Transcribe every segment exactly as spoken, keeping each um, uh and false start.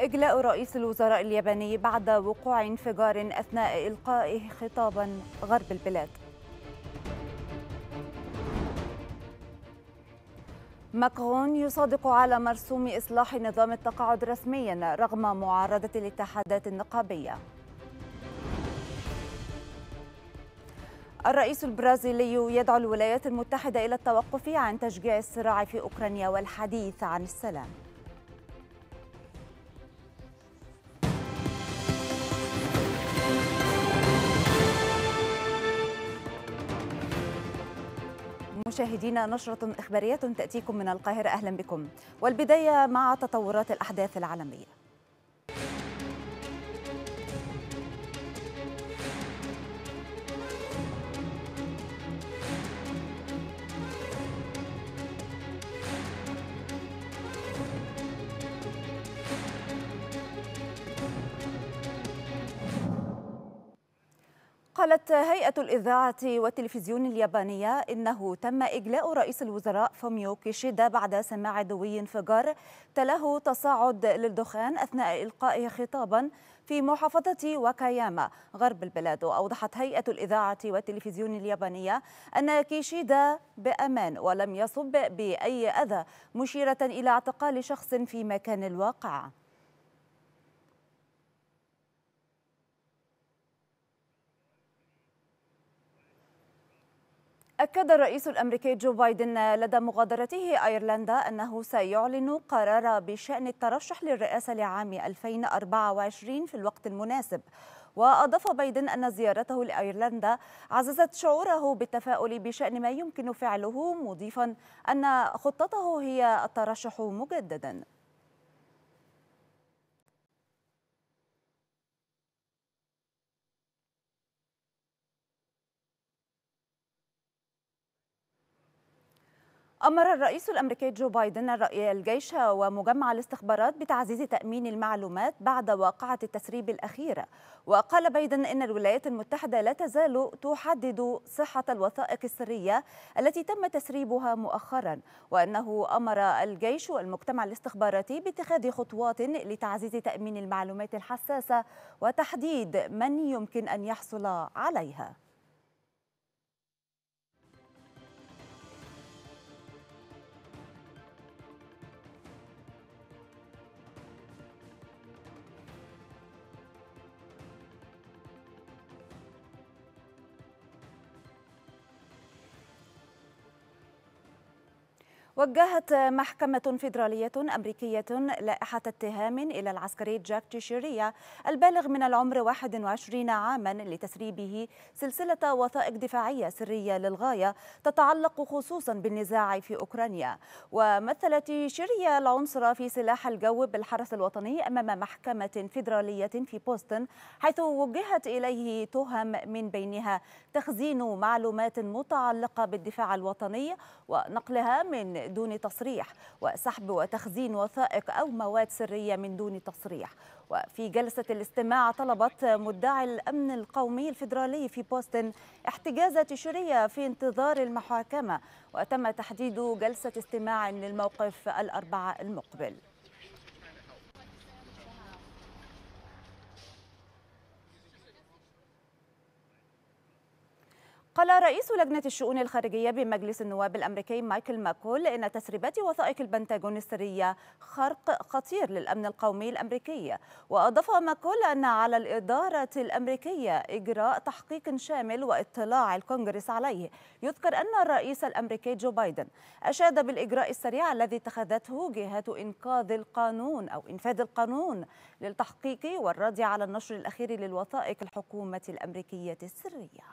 إجلاء رئيس الوزراء الياباني بعد وقوع انفجار أثناء إلقائه خطابا غرب البلاد. ماكرون يصادق على مرسوم إصلاح نظام التقاعد رسميا رغم معارضة الاتحادات النقابية. الرئيس البرازيلي يدعو الولايات المتحدة إلى التوقف عن تشجيع الصراع في أوكرانيا والحديث عن السلام. مشاهدينا، نشرة إخبارية تأتيكم من القاهرة، أهلا بكم. والبداية مع تطورات الأحداث العالمية. قالت هيئة الإذاعة والتلفزيون اليابانية إنه تم إجلاء رئيس الوزراء فوميو كيشيدا بعد سماع دوي انفجار تلاه تصاعد للدخان أثناء إلقائه خطابا في محافظة واكاياما غرب البلاد. وأوضحت هيئة الإذاعة والتلفزيون اليابانية أن كيشيدا بأمان ولم يصب بأي أذى، مشيرة إلى اعتقال شخص في مكان الواقعة. أكد الرئيس الأمريكي جو بايدن لدى مغادرته أيرلندا أنه سيعلن قرار بشأن الترشح للرئاسة لعام ألفين وأربعة وعشرين في الوقت المناسب. وأضاف بايدن أن زيارته لأيرلندا عززت شعوره بالتفاؤل بشأن ما يمكن فعله، مضيفا أن خطته هي الترشح مجددا. أمر الرئيس الأمريكي جو بايدن الجيش ومجمع الاستخبارات بتعزيز تأمين المعلومات بعد واقعة التسريب الأخيرة. وقال بايدن إن الولايات المتحدة لا تزال تحدد صحة الوثائق السرية التي تم تسريبها مؤخرا، وأنه أمر الجيش والمجتمع الاستخباراتي باتخاذ خطوات لتعزيز تأمين المعلومات الحساسة وتحديد من يمكن أن يحصل عليها. وجهت محكمة فيدرالية أمريكية لائحة اتهام إلى العسكري جاك تيشيرا البالغ من العمر واحد وعشرين عاما لتسريبه سلسلة وثائق دفاعية سرية للغاية تتعلق خصوصا بالنزاع في أوكرانيا. ومثل تيشيرا العنصر في سلاح الجو بالحرس الوطني أمام محكمة فيدرالية في بوسطن، حيث وجهت إليه تهم من بينها تخزين معلومات متعلقة بالدفاع الوطني ونقلها من دون تصريح، وسحب وتخزين وثائق أو مواد سرية من دون تصريح. وفي جلسة الاستماع طلبت مدعي الأمن القومي الفيدرالي في بوسطن احتجاز تيشيرا في انتظار المحاكمة، وتم تحديد جلسة استماع للموقف الأربعاء المقبل. قال رئيس لجنة الشؤون الخارجية بمجلس النواب الأمريكي مايكل ماكول إن تسريبات وثائق البنتاجون السرية خرق خطير للأمن القومي الأمريكي. وأضاف ماكول أن على الإدارة الأمريكية إجراء تحقيق شامل وإطلاع الكونغرس عليه. يذكر أن الرئيس الأمريكي جو بايدن أشاد بالإجراء السريع الذي اتخذته جهات إنقاذ القانون أو إنفاذ القانون للتحقيق والرد على النشر الأخير للوثائق الحكومة الأمريكية السرية.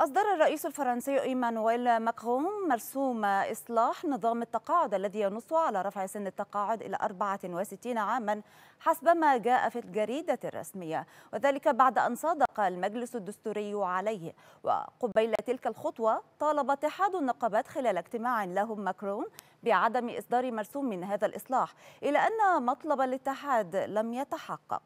أصدر الرئيس الفرنسي ايمانويل ماكرون مرسوم إصلاح نظام التقاعد الذي ينص على رفع سن التقاعد إلى أربعة وستين عاما حسب ما جاء في الجريدة الرسمية، وذلك بعد أن صادق المجلس الدستوري عليه. وقبيل تلك الخطوة طالب اتحاد النقابات خلال اجتماع لهم ماكرون بعدم إصدار مرسوم من هذا الإصلاح، إلى أن مطلب الاتحاد لم يتحقق.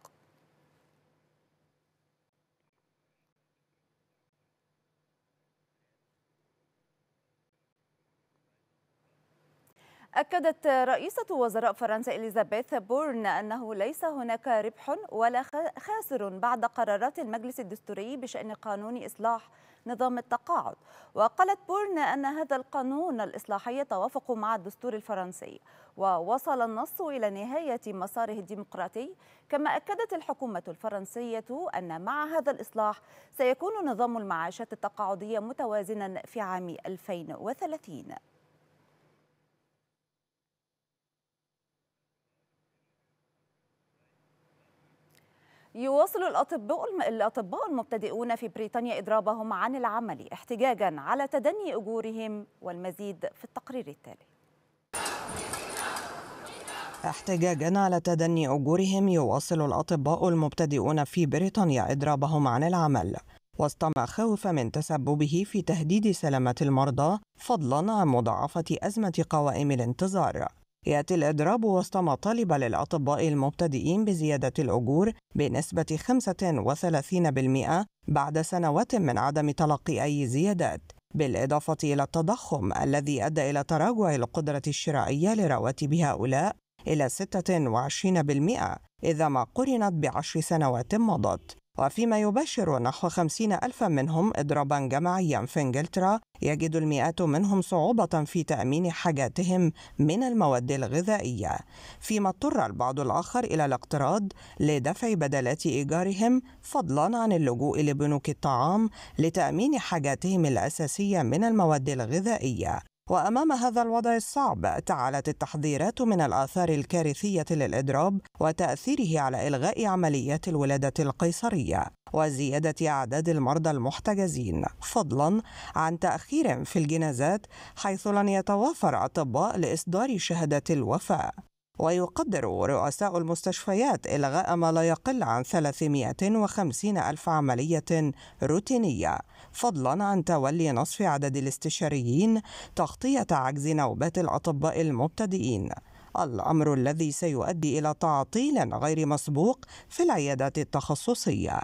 أكدت رئيسة وزراء فرنسا إليزابيث بورن أنه ليس هناك ربح ولا خاسر بعد قرارات المجلس الدستوري بشأن قانون إصلاح نظام التقاعد. وقالت بورن أن هذا القانون الإصلاحي يتوافق مع الدستور الفرنسي، ووصل النص إلى نهاية مساره الديمقراطي. كما أكدت الحكومة الفرنسية أن مع هذا الإصلاح سيكون نظام المعاشات التقاعدية متوازنا في عام ألفين وثلاثين. يواصل الأطباء الأطباء المبتدئون في بريطانيا إضرابهم عن العمل احتجاجا على تدني أجورهم، والمزيد في التقرير التالي. احتجاجا على تدني أجورهم يواصل الأطباء المبتدئون في بريطانيا إضرابهم عن العمل وسط مخاوف من تسببه في تهديد سلامة المرضى، فضلا عن مضاعفة أزمة قوائم الانتظار. يأتي الإضراب وسط مطالب للأطباء المبتدئين بزيادة الأجور بنسبة خمسة وثلاثين بالمئة بعد سنوات من عدم تلقي أي زيادات، بالإضافة إلى التضخم الذي أدى إلى تراجع القدرة الشرائية لرواتب هؤلاء إلى ستة وعشرين بالمئة إذا ما قرنت بعشر سنوات مضت، وفيما يباشر نحو خمسين ألفا منهم إضرابا جماعيا في إنجلترا، يجد المئات منهم صعوبة في تأمين حاجاتهم من المواد الغذائية، فيما اضطر البعض الآخر إلى الاقتراض لدفع بدلات إيجارهم، فضلا عن اللجوء لبنوك الطعام لتأمين حاجاتهم الأساسية من المواد الغذائية. وأمام هذا الوضع الصعب تعالت التحذيرات من الآثار الكارثية للإضراب وتأثيره على إلغاء عمليات الولادة القيصرية وزيادة أعداد المرضى المحتجزين، فضلا عن تأخير في الجنازات، حيث لن يتوافر أطباء لإصدار شهادة الوفاة. ويقدر رؤساء المستشفيات إلغاء ما لا يقل عن ثلاثمائة وخمسين ألف عملية روتينية، فضلا عن تولي نصف عدد الاستشاريين تغطية عجز نوبات الأطباء المبتدئين، الأمر الذي سيؤدي إلى تعطيل غير مسبوق في العيادات التخصصية.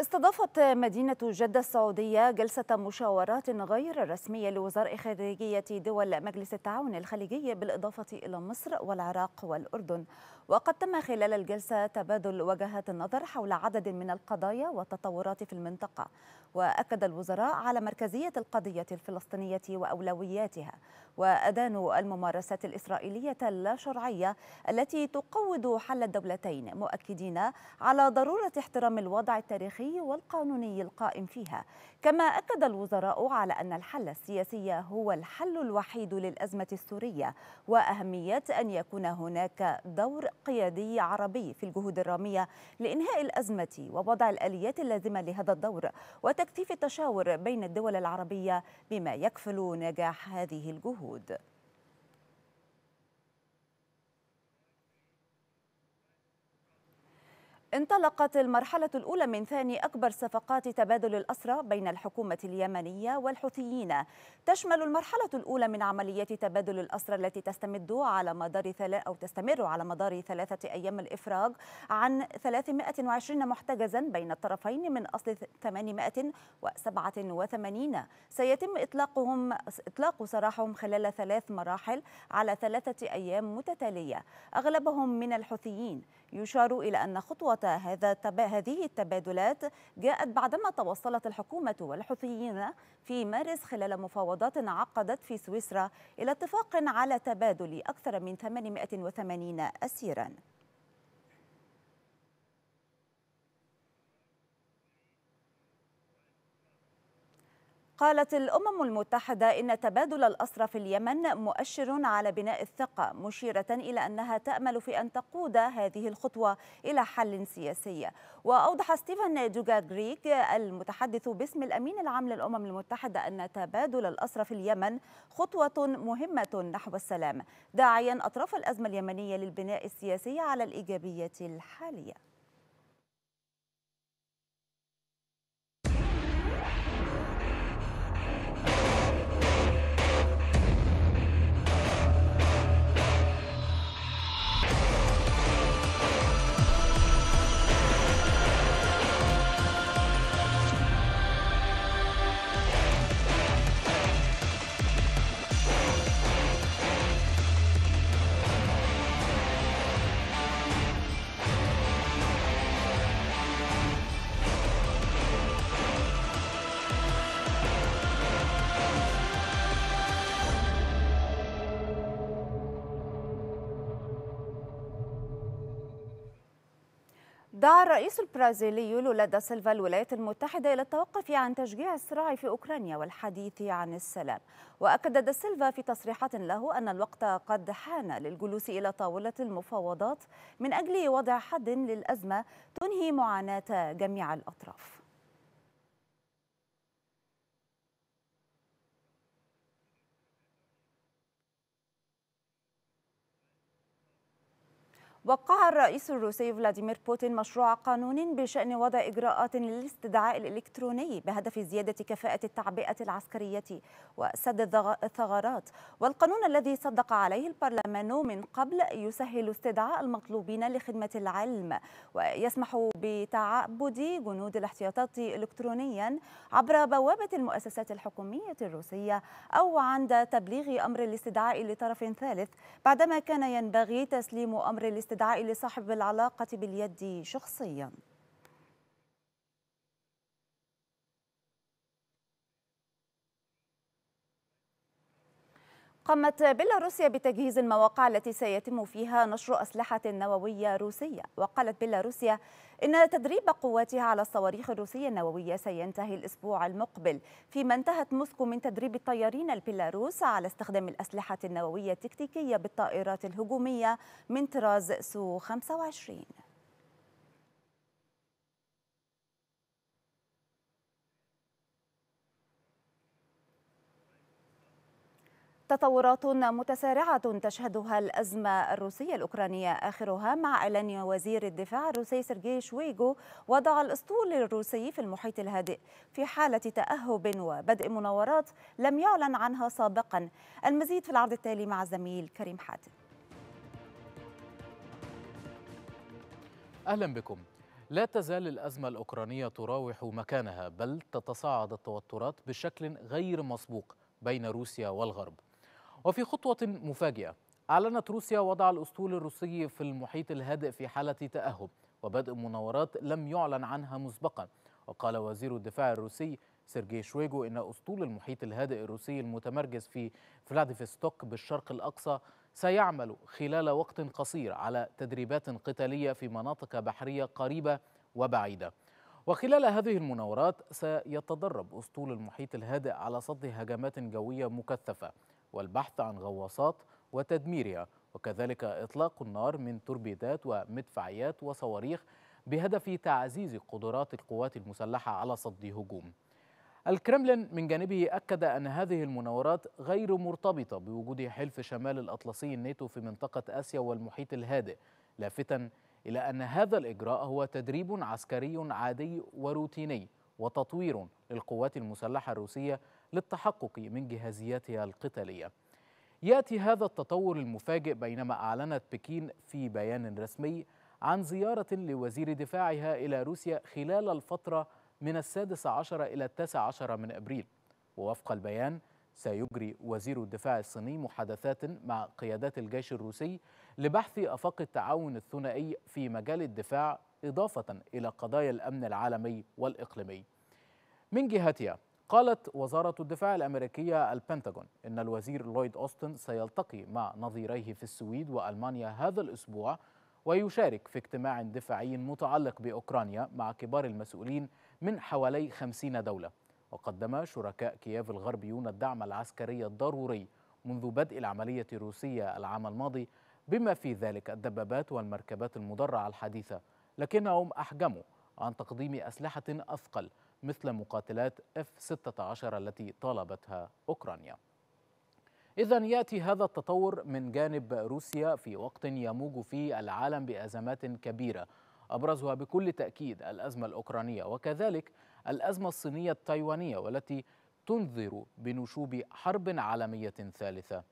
استضافت مدينة جدة السعودية جلسة مشاورات غير رسمية لوزراء خارجية دول مجلس التعاون الخليجي بالإضافة إلى مصر والعراق والأردن، وقد تم خلال الجلسة تبادل وجهات النظر حول عدد من القضايا والتطورات في المنطقة، وأكد الوزراء على مركزية القضية الفلسطينية وأولوياتها، وأدانوا الممارسات الإسرائيلية اللا شرعية التي تقوض حل الدولتين، مؤكدين على ضرورة احترام الوضع التاريخي والقانوني القائم فيها. كما أكد الوزراء على أن الحل السياسي هو الحل الوحيد للأزمة السورية، وأهمية أن يكون هناك دور قيادي عربي في الجهود الرامية لإنهاء الأزمة ووضع الآليات اللازمة لهذا الدور وتكثيف التشاور بين الدول العربية بما يكفل نجاح هذه الجهود. انطلقت المرحلة الأولى من ثاني أكبر صفقات تبادل الأسرى بين الحكومة اليمنية والحوثيين. تشمل المرحلة الأولى من عملية تبادل الأسرى التي تستمد على مدار ثلاث أو تستمر على مدار ثلاثة أيام الإفراج عن ثلاثمائة وعشرين محتجزا بين الطرفين من أصل ثمانمائة وسبعة وثمانين. سيتم إطلاقهم إطلاق سراحهم خلال ثلاث مراحل على ثلاثة أيام متتالية، أغلبهم من الحوثيين. يشار إلى أن خطوة هذا هذه التبادلات جاءت بعدما توصلت الحكومة والحوثيين في مارس خلال مفاوضات عقدت في سويسرا إلى اتفاق على تبادل أكثر من ثمانمائة وثمانين أسيراً. قالت الأمم المتحدة إن تبادل الأسرى في اليمن مؤشر على بناء الثقة، مشيرة إلى أنها تأمل في أن تقود هذه الخطوة إلى حل سياسي. وأوضح ستيفن دوجاغريك المتحدث باسم الأمين العام للأمم المتحدة أن تبادل الأسرى في اليمن خطوة مهمة نحو السلام، داعيا أطراف الأزمة اليمنية للبناء السياسي على الإيجابية الحالية. دعا الرئيس البرازيلي لولا دا سيلفا الولايات المتحدة إلى التوقف عن تشجيع الصراع في أوكرانيا والحديث عن السلام. وأكد دا سيلفا في تصريحات له أن الوقت قد حان للجلوس إلى طاولة المفاوضات من أجل وضع حد للأزمة تنهي معاناة جميع الأطراف. وقع الرئيس الروسي فلاديمير بوتين مشروع قانون بشأن وضع إجراءات للاستدعاء الإلكتروني بهدف زيادة كفاءة التعبئة العسكرية وسد الثغرات، والقانون الذي صدق عليه البرلمان من قبل يسهل استدعاء المطلوبين لخدمة العلم ويسمح بتعبد جنود الاحتياطات إلكترونيا عبر بوابة المؤسسات الحكومية الروسية أو عند تبليغ أمر الاستدعاء لطرف ثالث، بعدما كان ينبغي تسليم أمر الاستدعاء الدعاء لصاحب العلاقة باليد شخصيا. قامت بيلاروسيا بتجهيز المواقع التي سيتم فيها نشر أسلحة نووية روسية، وقالت بيلاروسيا إن تدريب قواتها على الصواريخ الروسية النووية سينتهي الأسبوع المقبل، فيما انتهت موسكو من تدريب الطيارين البيلاروس على استخدام الأسلحة النووية التكتيكية بالطائرات الهجومية من طراز سو خمسة وعشرين. تطورات متسارعة تشهدها الأزمة الروسية الأوكرانية آخرها مع إعلان وزير الدفاع الروسي سيرغي شويغو وضع الأسطول الروسي في المحيط الهادئ في حالة تأهب وبدء مناورات لم يعلن عنها سابقا. المزيد في العرض التالي مع الزميل كريم حاتم. أهلا بكم. لا تزال الأزمة الأوكرانية تراوح مكانها، بل تتصاعد التوترات بشكل غير مسبوق بين روسيا والغرب. وفي خطوة مفاجئة، أعلنت روسيا وضع الأسطول الروسي في المحيط الهادئ في حالة تأهب وبدء مناورات لم يعلن عنها مسبقا. وقال وزير الدفاع الروسي سيرغي شويغو إن أسطول المحيط الهادئ الروسي المتمركز في فلاديفستوك بالشرق الأقصى سيعمل خلال وقت قصير على تدريبات قتالية في مناطق بحرية قريبة وبعيدة. وخلال هذه المناورات سيتدرب أسطول المحيط الهادئ على صد هجمات جوية مكثفة والبحث عن غواصات وتدميرها، وكذلك إطلاق النار من توربيدات ومدفعيات وصواريخ بهدف تعزيز قدرات القوات المسلحة على صد هجوم. الكرملين من جانبه أكد أن هذه المناورات غير مرتبطة بوجود حلف شمال الأطلسي الناتو في منطقة آسيا والمحيط الهادئ، لافتاً إلى أن هذا الإجراء هو تدريب عسكري عادي وروتيني وتطوير للقوات المسلحة الروسية للتحقق من جهازياتها القتالية. يأتي هذا التطور المفاجئ بينما أعلنت بكين في بيان رسمي عن زيارة لوزير دفاعها إلى روسيا خلال الفترة من السادس عشر إلى التاسع عشر من أبريل. ووفق البيان سيجري وزير الدفاع الصيني محادثات مع قيادات الجيش الروسي لبحث آفاق التعاون الثنائي في مجال الدفاع، إضافة إلى قضايا الأمن العالمي والإقليمي. من جهتها قالت وزارة الدفاع الأمريكية البنتاغون إن الوزير لويد أوستن سيلتقي مع نظيريه في السويد وألمانيا هذا الأسبوع ويشارك في اجتماع دفاعي متعلق بأوكرانيا مع كبار المسؤولين من حوالي خمسين دولة. وقدم شركاء كييف الغربيون الدعم العسكري الضروري منذ بدء العملية الروسية العام الماضي، بما في ذلك الدبابات والمركبات المدرعة الحديثة، لكنهم أحجموا عن تقديم أسلحة أثقل مثل مقاتلات إف ستة عشر التي طالبتها أوكرانيا. إذن يأتي هذا التطور من جانب روسيا في وقت يموج فيه العالم بأزمات كبيرة، أبرزها بكل تأكيد الأزمة الأوكرانية وكذلك الأزمة الصينية التايوانية، والتي تنذر بنشوب حرب عالمية ثالثة.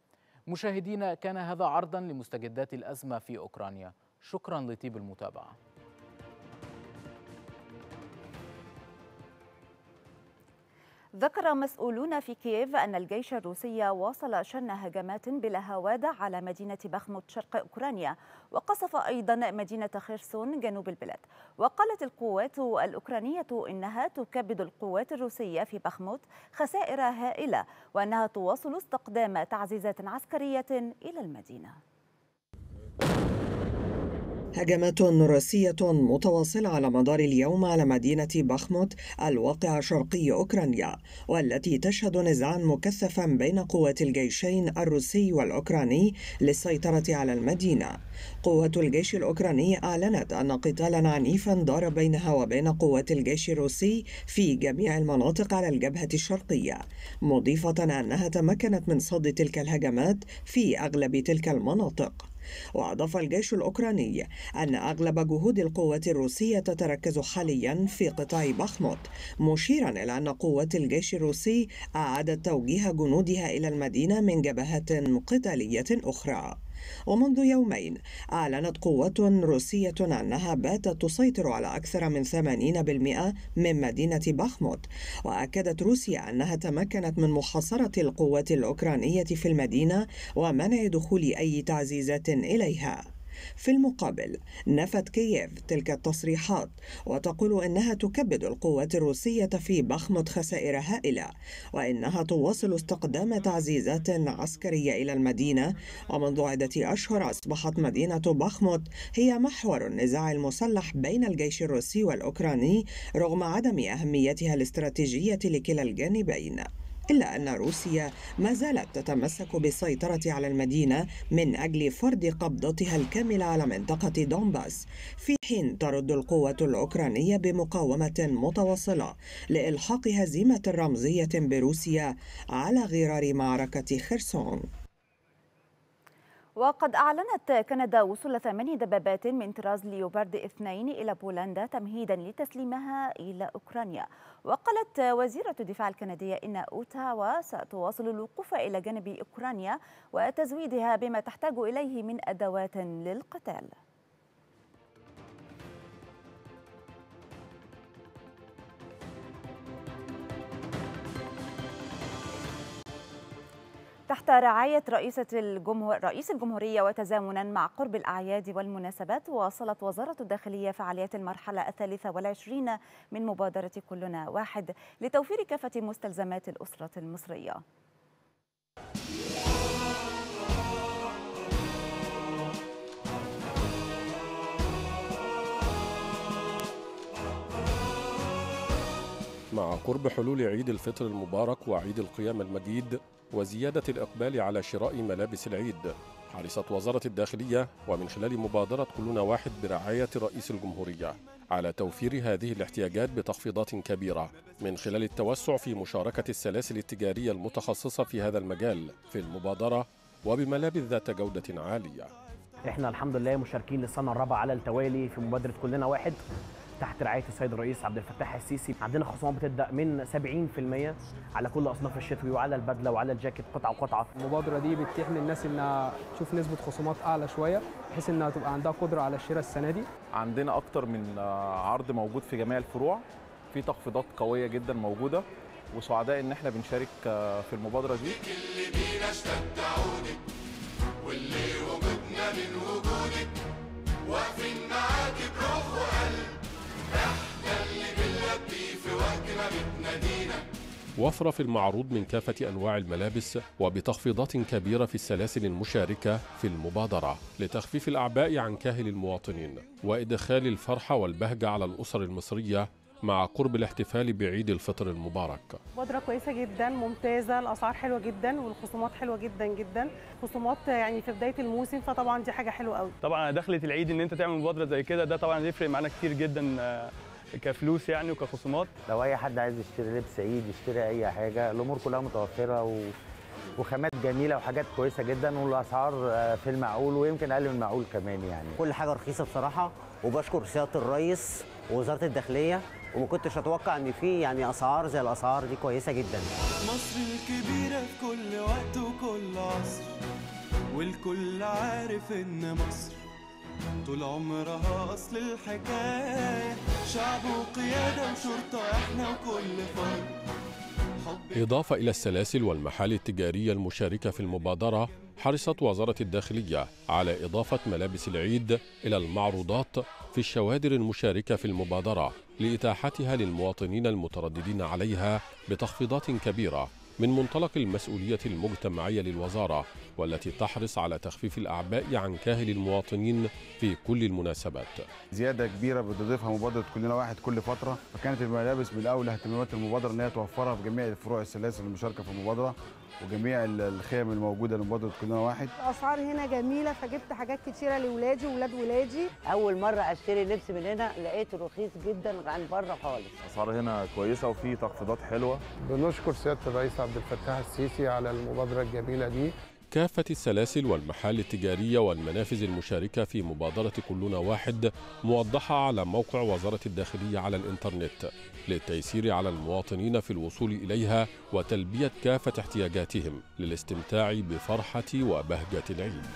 مشاهدينا، كان هذا عرضا لمستجدات الأزمة في أوكرانيا. شكرا لطيب المتابعة. ذكر مسؤولون في كييف أن الجيش الروسي واصل شن هجمات بلا هوادع على مدينة بخموت شرق أوكرانيا، وقصف أيضا مدينة خيرسون جنوب البلاد. وقالت القوات الأوكرانية إنها تكبد القوات الروسية في بخموت خسائر هائلة، وأنها تواصل استقدام تعزيزات عسكرية إلى المدينة. هجمات روسية متواصلة على مدار اليوم على مدينة بخموت الواقعة شرقي أوكرانيا، والتي تشهد نزاعا مكثفا بين قوات الجيشين الروسي والأوكراني للسيطرة على المدينة. قوة الجيش الأوكراني أعلنت أن قتالا عنيفا دار بينها وبين قوات الجيش الروسي في جميع المناطق على الجبهة الشرقية، مضيفة أنها تمكنت من صد تلك الهجمات في أغلب تلك المناطق. وأضاف الجيش الأوكراني أن أغلب جهود القوات الروسية تتركز حاليا في قطاع بخموت، مشيرا إلى أن قوات الجيش الروسي أعادت توجيه جنودها إلى المدينة من جبهات قتالية أخرى. ومنذ يومين أعلنت قوات روسية أنها باتت تسيطر على أكثر من ثمانين بالمئة من مدينة بخموت، وأكدت روسيا أنها تمكنت من محاصرة القوات الأوكرانية في المدينة ومنع دخول أي تعزيزات إليها. في المقابل نفت كييف تلك التصريحات، وتقول إنها تكبد القوات الروسية في بخموت خسائر هائلة، وإنها تواصل استقدام تعزيزات عسكرية إلى المدينة. ومنذ عدة أشهر أصبحت مدينة بخموت هي محور النزاع المسلح بين الجيش الروسي والأوكراني، رغم عدم أهميتها الاستراتيجية لكلا الجانبين، إلا أن روسيا ما زالت تتمسك بالسيطرة على المدينة من أجل فرض قبضتها الكاملة على منطقة دونباس، في حين ترد القوة الأوكرانية بمقاومة متواصلة لإلحاق هزيمة رمزية بروسيا على غرار معركة خرسون. وقد أعلنت كندا وصول ثماني دبابات من طراز ليوبارد اثنين إلى بولندا تمهيدا لتسليمها إلى أوكرانيا. وقالت وزيرة الدفاع الكندية إن أوتاوا ستواصل الوقوف إلى جانب أوكرانيا وتزويدها بما تحتاج إليه من أدوات للقتال. تحت رعاية رئيسة الجمهور... رئيس الجمهورية وتزامنا مع قرب الأعياد والمناسبات، واصلت وزارة الداخلية فعاليات المرحلة الثالثة والعشرين من مبادرة كلنا واحد لتوفير كافة مستلزمات الأسرة المصرية. مع قرب حلول عيد الفطر المبارك وعيد القيامة المجيد وزيادة الإقبال على شراء ملابس العيد، حرصت وزارة الداخلية ومن خلال مبادرة كلنا واحد برعاية رئيس الجمهورية على توفير هذه الاحتياجات بتخفيضات كبيرة من خلال التوسع في مشاركة السلاسل التجارية المتخصصة في هذا المجال في المبادرة وبملابس ذات جودة عالية. احنا الحمد لله مشاركين للسنة الرابعة على التوالي في مبادرة كلنا واحد تحت رعاية السيد الرئيس عبد الفتاح السيسي. عندنا خصومات بتبدأ من سبعين بالمئة على كل أصناف الشتوي وعلى البدلة وعلى الجاكيت قطعة وقطعة. المبادرة دي بتتيح للناس إنها تشوف نسبة خصومات أعلى شوية بحيث إنها تبقى عندها قدرة على الشراء السنة دي. عندنا أكتر من عرض موجود في جميع الفروع، في تخفيضات قوية جدا موجودة، وسعداء إن إحنا بنشارك في المبادرة دي. واللي وجدنا من وجودك واقفين معاكي بروح وقلب. وفر في المعروض من كافة أنواع الملابس وبتخفيضات كبيرة في السلاسل المشاركة في المبادرة لتخفيف الأعباء عن كاهل المواطنين وإدخال الفرحة والبهجة على الأسر المصرية مع قرب الاحتفال بعيد الفطر المبارك. مبادرة كويسة جدا، ممتازة، الأسعار حلوة جدا والخصومات حلوة جدا جدا، خصومات يعني في بداية الموسم، فطبعا دي حاجة حلوة قوي. طبعا دخلة العيد إن أنت تعمل مبادرة زي كده ده طبعا يفرق معانا كتير جدا كفلوس يعني وكخصومات. لو اي حد عايز يشتري لبس عيد يشتري اي حاجه، الامور كلها متوفره و... وخامات جميله وحاجات كويسه جدا، والاسعار في المعقول ويمكن اقل من المعقول كمان. يعني كل حاجه رخيصه بصراحه، وبشكر سياده الرئيس ووزاره الداخليه، وما كنتش اتوقع ان في يعني اسعار زي الاسعار دي كويسه جدا. مصر الكبيره في كل وقت وكل عصر، والكل عارف ان مصر طول عمرها أصل الحكاية، شعب وقيادة وشرطة إحنا وكل فرد. إضافة إلى السلاسل والمحال التجارية المشاركة في المبادرة، حرصت وزارة الداخلية على إضافة ملابس العيد إلى المعروضات في الشوادر المشاركة في المبادرة لإتاحتها للمواطنين المترددين عليها بتخفيضات كبيرة من منطلق المسؤولية المجتمعية للوزارة، والتي تحرص على تخفيف الأعباء عن كاهل المواطنين في كل المناسبات. زيادة كبيرة بتضيفها مبادرة كلنا واحد كل فترة، فكانت الملابس من أولى اهتمامات المبادرة أنها توفرها في جميع الفروع السلاسل المشاركة في المبادرة وجميع الخيام الموجودة لمبادرة كلنا واحد. الأسعار هنا جميلة، فجبت حاجات كتيرة لولادي وولاد ولادي. أول مرة أشتري لبس من هنا لقيته رخيص جدا عن بره خالص. الأسعار هنا كويسة وفي تخفيضات حلوة. بنشكر سيادة الرئيس عبد الفتاح السيسي على المبادرة الجميلة دي. كافة السلاسل والمحال التجارية والمنافذ المشاركة في مبادرة كلنا واحد موضحة على موقع وزارة الداخلية على الإنترنت للتيسير على المواطنين في الوصول إليها وتلبية كافة احتياجاتهم للاستمتاع بفرحة وبهجة العيد.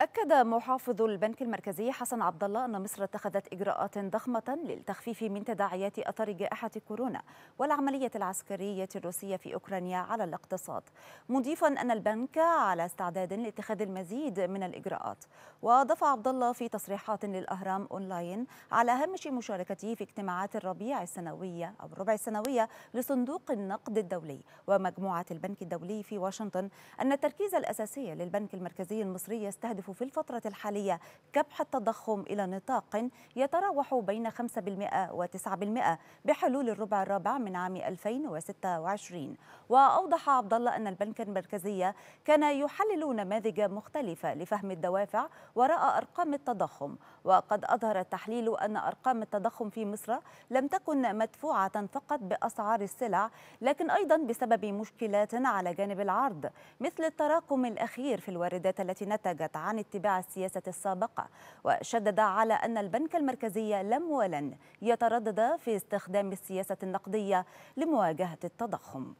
أكد محافظ البنك المركزي حسن عبد الله أن مصر اتخذت إجراءات ضخمة للتخفيف من تداعيات أثر جائحة كورونا والعملية العسكرية الروسية في أوكرانيا على الاقتصاد، مضيفا أن البنك على استعداد لاتخاذ المزيد من الإجراءات. وأضاف عبد الله في تصريحات للأهرام أونلاين على هامش مشاركته في اجتماعات الربيع السنوية أو الربع السنوية لصندوق النقد الدولي ومجموعة البنك الدولي في واشنطن أن التركيز الأساسي للبنك المركزي المصري يستهدف في الفترة الحالية كبح التضخم إلى نطاق يتراوح بين خمسة بالمئة وتسعة بالمئة بحلول الربع الرابع من عام ألفين وستة وعشرين. وأوضح عبد الله أن البنك المركزي كان يحلل نماذج مختلفة لفهم الدوافع وراء أرقام التضخم، وقد أظهر التحليل أن أرقام التضخم في مصر لم تكن مدفوعة فقط بأسعار السلع، لكن أيضا بسبب مشكلات على جانب العرض مثل التراكم الأخير في الواردات التي نتجت عن اتباع السياسة السابقة. وشدد على أن البنك المركزي لم ولن يتردد في استخدام السياسة النقدية لمواجهة التضخم.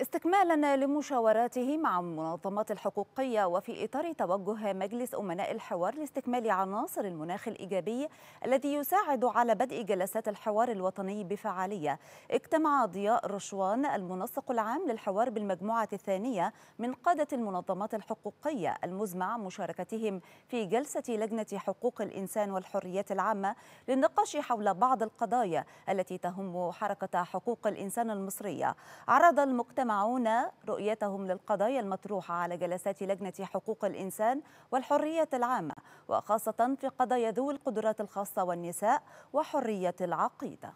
استكمالا لمشاوراته مع منظمات الحقوقية وفي إطار توجه مجلس أمناء الحوار لاستكمال عناصر المناخ الإيجابي الذي يساعد على بدء جلسات الحوار الوطني بفعالية، اجتمع ضياء رشوان المنسق العام للحوار بالمجموعة الثانية من قادة المنظمات الحقوقية المزمع مشاركتهم في جلسة لجنة حقوق الإنسان والحريات العامة للنقاش حول بعض القضايا التي تهم حركة حقوق الإنسان المصرية. عرض المجتمع معنا رؤيتهم للقضايا المطروحة على جلسات لجنة حقوق الإنسان والحريات العامة، وخاصة في قضايا ذوي القدرات الخاصة والنساء وحرية العقيدة.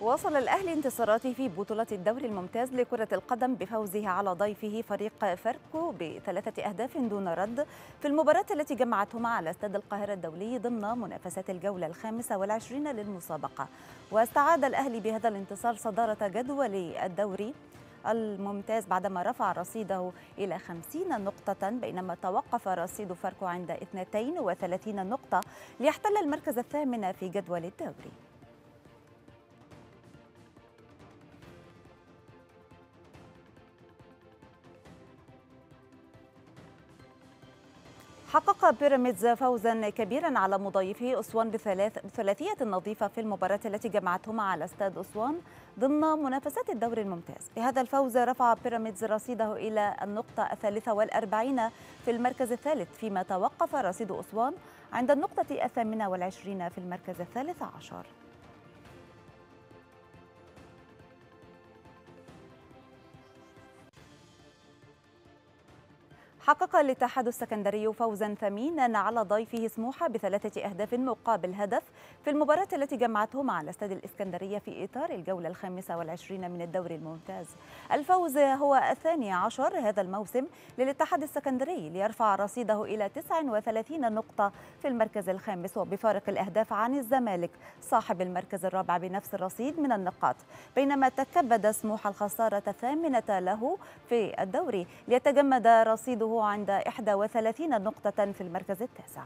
واصل الأهلي انتصاراته في بطولة الدوري الممتاز لكرة القدم بفوزه على ضيفه فريق فاركو بثلاثة أهداف دون رد في المباراة التي جمعتهما على استاد القاهرة الدولي ضمن منافسات الجولة الخامسة والعشرين للمسابقة. واستعاد الأهلي بهذا الانتصار صدارة جدول الدوري الممتاز بعدما رفع رصيده إلى خمسين نقطة، بينما توقف رصيد فاركو عند اثنتين وثلاثين نقطة ليحتل المركز الثامن في جدول الدوري. حقق بيراميدز فوزا كبيرا على مضيفه أسوان بثلاثية نظيفة في المباراة التي جمعتهما على استاد أسوان ضمن منافسات الدوري الممتاز. بهذا الفوز رفع بيراميدز رصيده إلى النقطة الثالثة والأربعين في المركز الثالث، فيما توقف رصيد أسوان عند النقطة الثامنة والعشرين في المركز الثالث عشر. حقق الاتحاد السكندري فوزا ثمينا على ضيفه سموحة بثلاثة أهداف مقابل هدف في المباراة التي جمعته مع الاستاد الإسكندرية في إطار الجولة الخامسة والعشرين من الدوري الممتاز. الفوز هو الثاني عشر هذا الموسم للاتحاد السكندري ليرفع رصيده إلى تسع وثلاثين نقطة في المركز الخامس وبفارق الأهداف عن الزمالك صاحب المركز الرابع بنفس الرصيد من النقاط، بينما تكبد سموحة الخسارة الثامنة له في الدوري ليتجمد رصيده عند إحدى وثلاثين نقطة في المركز التاسع.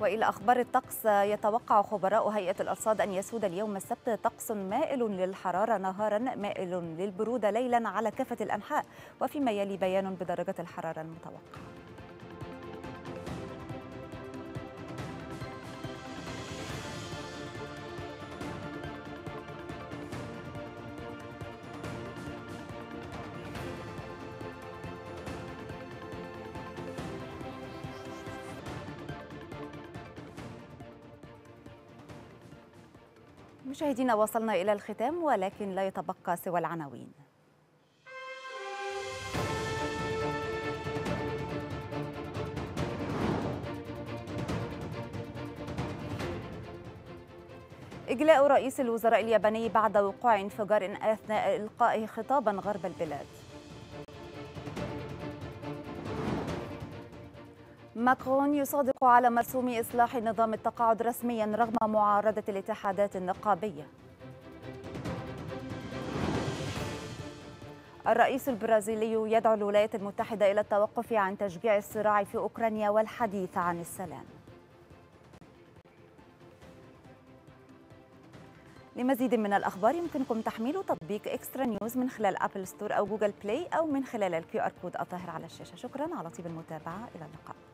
وإلى أخبار الطقس، يتوقع خبراء هيئة الأرصاد أن يسود اليوم السبت طقس مائل للحرارة نهارا، مائل للبرودة ليلا على كافة الأنحاء، وفيما يلي بيان بدرجة الحرارة المتوقعة. مشاهدينا، وصلنا إلى الختام ولكن لا يتبقى سوى العناوين. إجلاء رئيس الوزراء الياباني بعد وقوع انفجار أثناء إلقائه خطابا غرب البلاد. ماكرون يصادق على مرسوم إصلاح نظام التقاعد رسميا رغم معارضة الاتحادات النقابية. الرئيس البرازيلي يدعو الولايات المتحدة إلى التوقف عن تشجيع الصراع في أوكرانيا والحديث عن السلام. لمزيد من الأخبار يمكنكم تحميل تطبيق إكسترا نيوز من خلال أبل ستور أو جوجل بلاي أو من خلال الكيو آر كود الظاهر على الشاشة. شكرا على طيب المتابعة، إلى اللقاء.